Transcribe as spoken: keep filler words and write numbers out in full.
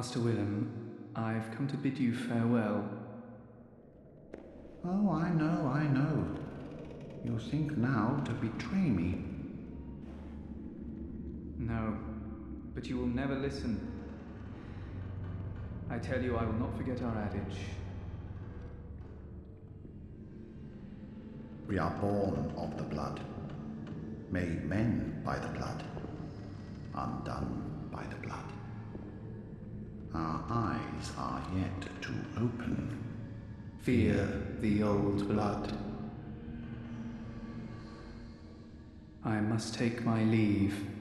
Master Willem, I've come to bid you farewell. Oh, I know, I know. You think now to betray me. No, but you will never listen. I tell you, I will not forget our adage. We are born of the blood, made men by the blood, undone by the blood. Our eyes are yet to open. Fear the old blood. I must take my leave.